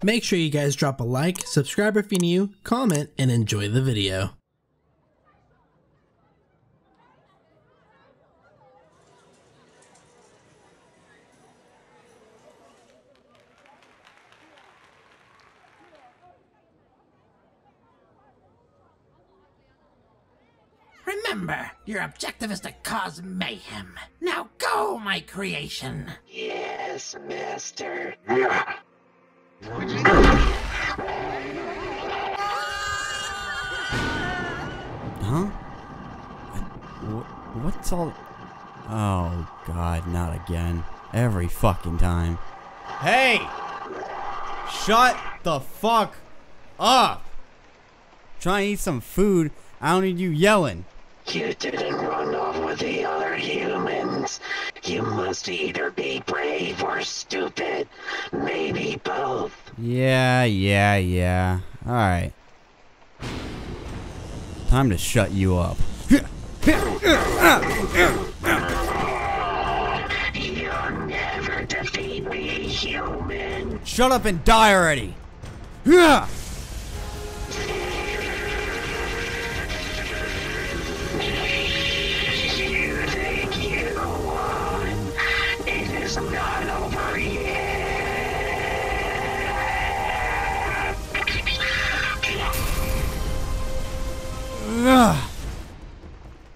Make sure you guys drop a like, subscribe if you're new, comment, and enjoy the video. Remember, your objective is to cause mayhem. Now go, my creation! Yes, master. Huh? What's all... Oh, God, not again. Every fucking time. Hey! Shut the fuck up! Try and eat some food. I don't need you yelling. You didn't run off with the other humans. You must either be brave or stupid. Maybe both. Yeah. Alright. Time to shut you up. You'll never defeat me, human. Shut up and die already.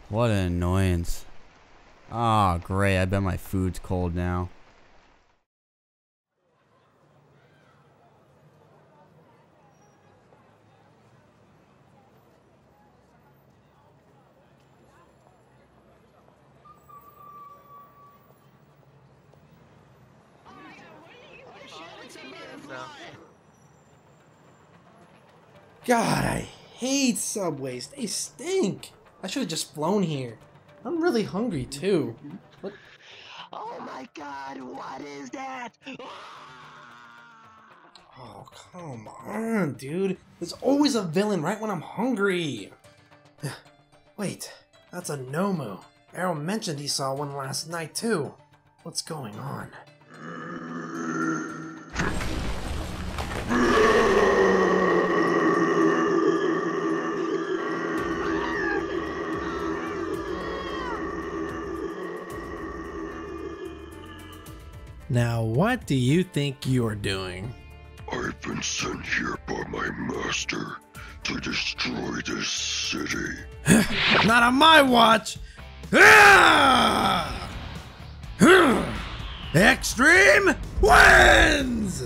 What an annoyance. Ah, oh, great. I bet my food's cold now. God, I hate subways. They stink. I should have just flown here. I'm really hungry too. What? Oh my God, what is that? Oh, come on, dude. There's always a villain right when I'm hungry. Wait, that's a Nomu. Arrow mentioned he saw one last night too. What's going on? Now, what do you think you're doing? I've been sent here by my master to destroy this city. Not on my watch! Extreme wins!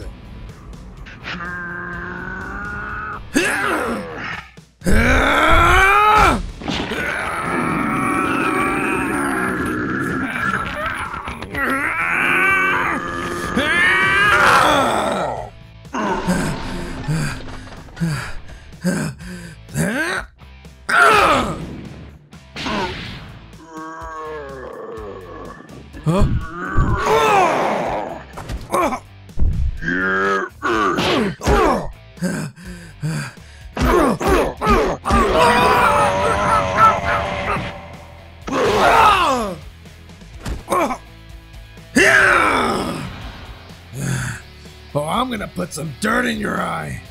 Oh, I'm gonna put some dirt in your eye.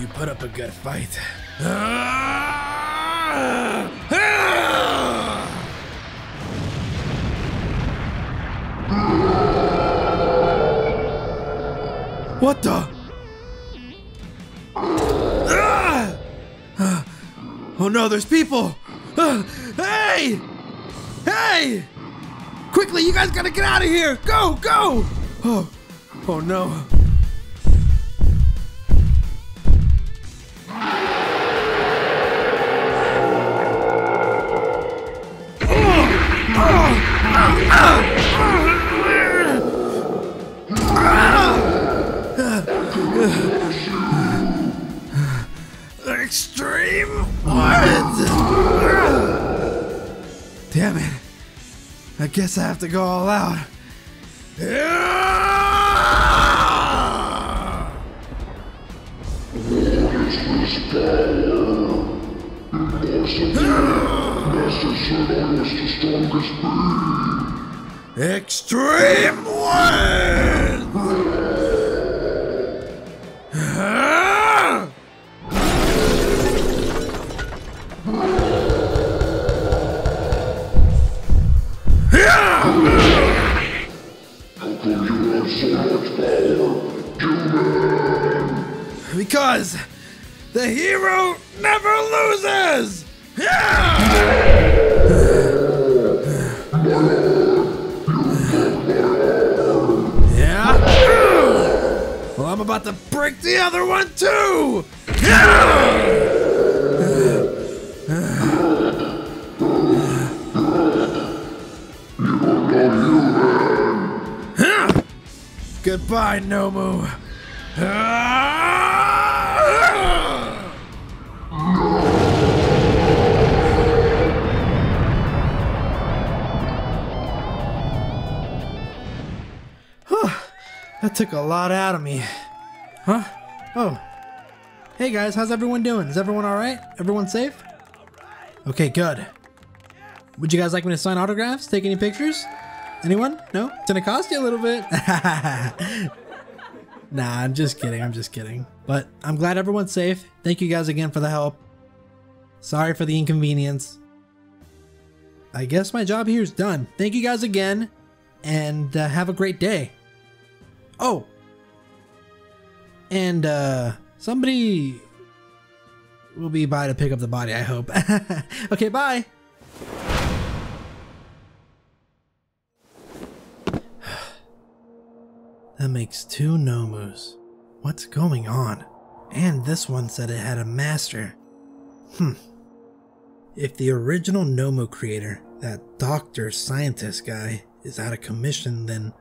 You put up a good fight. What the? Oh no, there's people! Hey! Hey! Quickly, you guys gotta get out of here! Go, go! Oh no. Extreme what? Damn it. I guess I have to go all out. Extreme wind! Because the hero never loses! Yeah! Yeah? Well, I'm about to break the other one too! Yeah! Goodbye, Nomu. That took a lot out of me. Huh? Oh. Hey guys, how's everyone doing? Is everyone alright? Everyone safe? Okay, good. Would you guys like me to sign autographs? Take any pictures? Anyone? No? It's gonna cost you a little bit. Nah, I'm just kidding. I'm just kidding. But I'm glad everyone's safe. Thank you guys again for the help. Sorry for the inconvenience. I guess my job here is done. Thank you guys again, and have a great day. Oh, and somebody will be by to pick up the body, I hope. Okay, bye. That makes 2 Nomus. What's going on? And this one said it had a master. If the original Nomu creator, that doctor scientist guy, is out of commission, then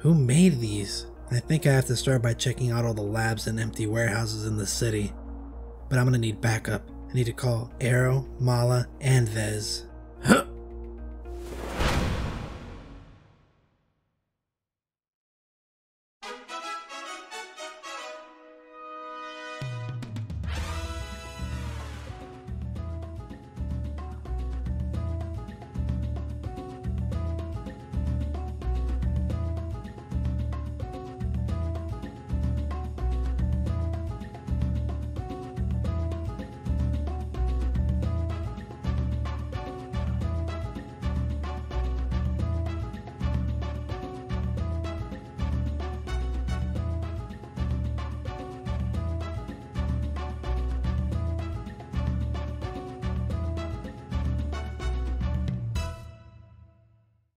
who made these? I think I have to start by checking out all the labs and empty warehouses in the city. But I'm gonna need backup. I need to call Arrow, Mala, and Vez.